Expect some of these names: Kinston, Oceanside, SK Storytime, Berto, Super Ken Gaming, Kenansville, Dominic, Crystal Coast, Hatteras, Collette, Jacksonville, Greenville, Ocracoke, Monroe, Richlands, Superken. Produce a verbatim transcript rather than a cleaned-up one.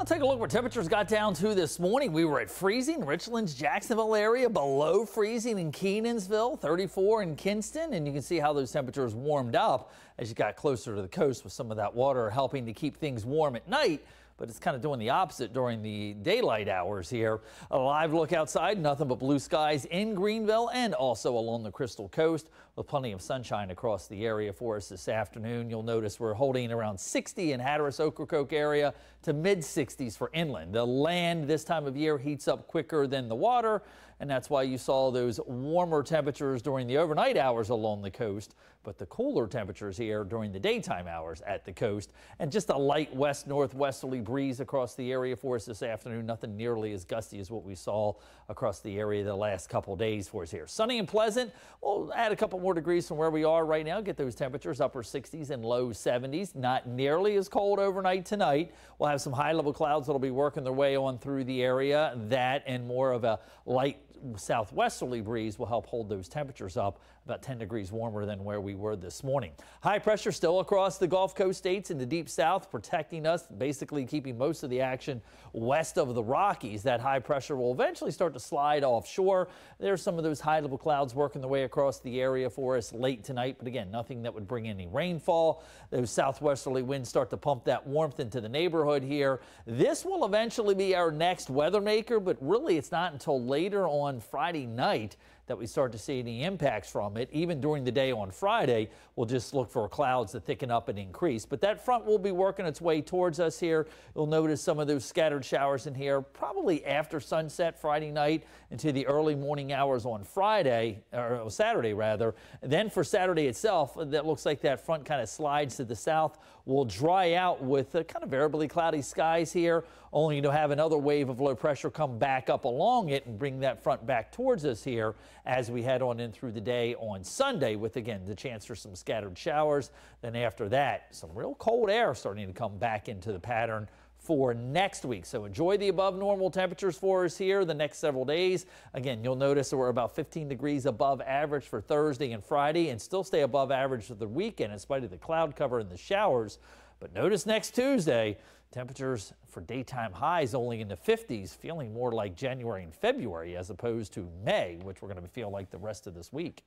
I'll take a look where temperatures got down to this morning. We were at freezing, Richlands, Jacksonville area, below freezing in Kenansville, thirty-four in Kinston, and you can see how those temperatures warmed up as you got closer to the coast with some of that water helping to keep things warm at night. But it's kind of doing the opposite during the daylight hours here. A live look outside, nothing but blue skies in Greenville and also along the Crystal Coast with plenty of sunshine across the area for us this afternoon. You'll notice we're holding around sixty in Hatteras, Ocracoke area to mid sixties for inland. The land this time of year heats up quicker than the water, and that's why you saw those warmer temperatures during the overnight hours along the coast, but the cooler temperatures here during the daytime hours at the coast. And just a light west northwesterly breeze across the area for us this afternoon. Nothing nearly as gusty as what we saw across the area the last couple days for us here. Sunny and pleasant. We'll add a couple more degrees from where we are right now. Get those temperatures upper sixties and low seventies. Not nearly as cold overnight tonight. We'll have some high level clouds that'll be working their way on through the area. That and more of a light southwesterly breeze will help hold those temperatures up about ten degrees warmer than where we were this morning. High pressure still across the Gulf Coast states and the deep south, protecting us, basically keeping most of the action west of the Rockies. That high pressure will eventually start to slide offshore. There's some of those high level clouds working their way across the area for us late tonight, but again, nothing that would bring any rainfall. Those southwesterly winds start to pump that warmth into the neighborhood here. This will eventually be our next weather maker, but really it's not until later on on Friday night that we start to see any impacts from it. Even during the day on Friday, we'll just look for clouds to thicken up and increase. But that front will be working its way towards us here. You'll notice some of those scattered showers in here probably after sunset Friday night into the early morning hours on Friday, or Saturday rather. And then for Saturday itself, that looks like that front kind of slides to the south. We'll dry out with kind of variably cloudy skies here, only to have another wave of low pressure come back up along it and bring that front back towards us here as we head on in through the day on Sunday with, again, the chance for some scattered showers. Then after that, some real cold air starting to come back into the pattern for next week. So enjoy the above normal temperatures for us here the next several days. Again, you'll notice we're about fifteen degrees above average for Thursday and Friday and still stay above average for the weekend in spite of the cloud cover and the showers. But notice next Tuesday, temperatures for daytime highs only in the fifties, feeling more like January and February as opposed to May, which we're going to feel like the rest of this week.